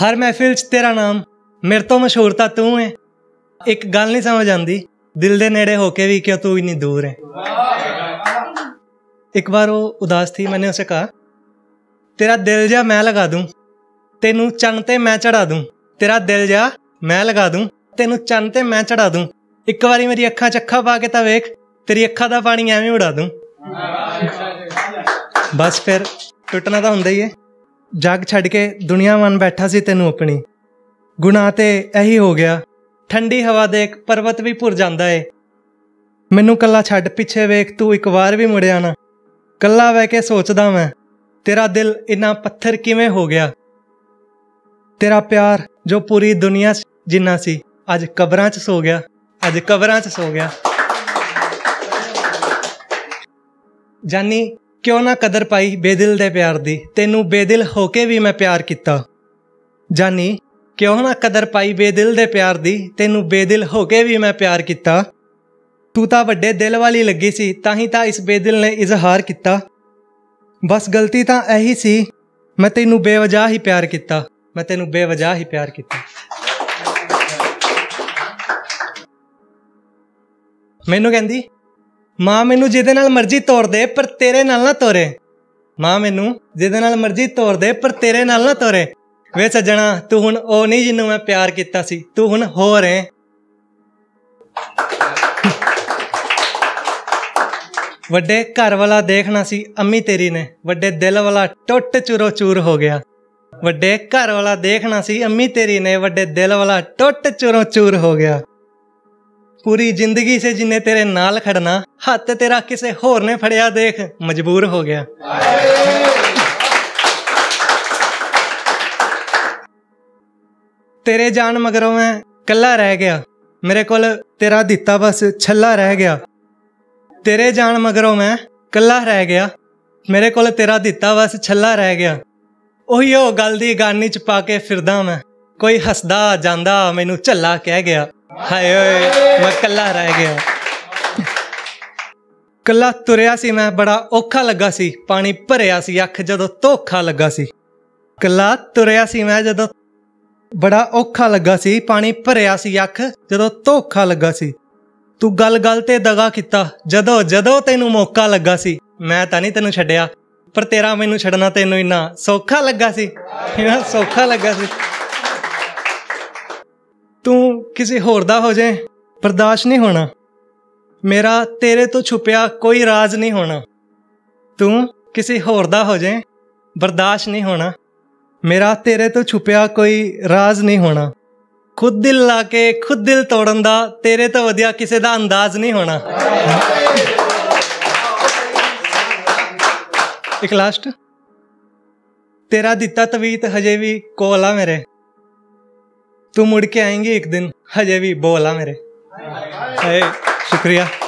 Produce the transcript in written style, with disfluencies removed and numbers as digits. हर महफिल च तेरा नाम, मेरे तो मशहूर तो तू है। एक गल नहीं समझ आती, दिल दे नेड़े होके भी क्यों तू इतनी दूर है। एक बार वो उदास थी, मैंने उसे कहा तेरा दिल जा मैं लगा दूं, तेनू चन्न ते मैं चढ़ा दूं। तेरा दिल जा मैं लगा दूं, तेनू चन्न ते मैं चढ़ा दूं। एक बारी मेरी अखा चखा पा के वेख, तेरी अखा का पानी एवं उड़ा दूं। बस फिर टुटना तो होंदा ही है। जग छड़ के दुनिया मन बैठा सी तेनू अपनी, गुनाह ते यही हो गया। ठंडी हवा दे एक पर्वत भी भुर जाता है। मैनू कला छड़ पिछे वेख, तू एक बार भी मुड़िया ना। कला बह के सोचदा मैं, तेरा दिल इन्ना पत्थर किवें हो गया। तेरा प्यार जो पूरी दुनिया जिन्ना सी, अज कबरां च सो गया। अज कबरां च सो गया। जानी क्यों ना कदर पाई बेदिल दे प्यार दी, तेनू बेदिल होके भी मैं प्यार किता। जानी क्यों ना कदर पाई बेदिल दे प्यार दी, तेनू बेदिल होके भी मैं प्यार किता। तू तो वड्डे दिल वाली लगी सी, ताही तो इस बेदिल ने इजहार किता। बस गलती तो यही सी, मैं तेनू बेवजह ही प्यार किता। मैं तेनू बेवजह ही प्यार किता। मैनू कहती माँ मैनू जिदे नाल मर्जी तोड़ दे पर तेरे नाल ना तोरे। माँ मैनू जिदे नाल मर्जी तोड़ दे पर तेरे नाल ना तोरे। वे सजना तू हुण ओ नहीं जिन्नू मैं प्यार किता सी, तू हुण होर है। वड्डे घर वाला देखना सी अम्मी तेरी ने, वड्डे दिल वाला टुट चूरो चूर हो गया। वड्डे घर वाला देखना सी अम्मी तेरी ने, वड्डे दिल वाला टुट चूरो चूर हो गया। पूरी जिंदगी से जिन्हें तेरे नाल खड़ना, हाथ तेरा किसे होर ने फड़िया देख मजबूर हो गया। तेरे जान मगरों मैं कल्ला रह गया, मेरे कोल तेरा दिता बस छल्ला रह गया। तेरे जान मगरों मैं कल्ला रह गया, मेरे कोल तेरा दिता बस छल्ला रह गया। ओही ओ गल दी गानी च पा के फिरदा मैं, कोई हसदा जांदा मैनू झल्ला कह गया। हाय ओए मैं कल्ला रह गया। कल्ला तुरया सी मैं, बड़ा औखा लगा सी, पानी भरया सी अख जदों धोखा लगा सी। कल्ला तुरया सी मैं जदों, बड़ा औखा लगा सी, पानी भरया सी अख जदों धोखा लगा सी। तू गल गल ते दगा किता, जदों जदों तैनू मौका लगा सी। मैं तां नहीं तैनू छड्डिया, पर तेरा मैनू छड्डना तैनू इन्ना सौखा लगा सी। इन्ना सौखा लगा सी। तू किसी होर दा हो जाए बर्दाश्त नहीं होना, मेरा तेरे तो छुपिया कोई राज नहीं होना। तू किसी होर दा हो जाए बर्दाश्त नहीं होना, मेरा तेरे तो छुपिया कोई राज नहीं होना। खुद दिल ला के खुद दिल तोड़न दा तेरे तो वधिया किसी दा अंदाज नहीं होना। एक लास्ट, तेरा दिता तवीत हजे भी कोला मेरे, तू मुड़ के आएंगी एक दिन हजे भी बोला मेरे। शुक्रिया।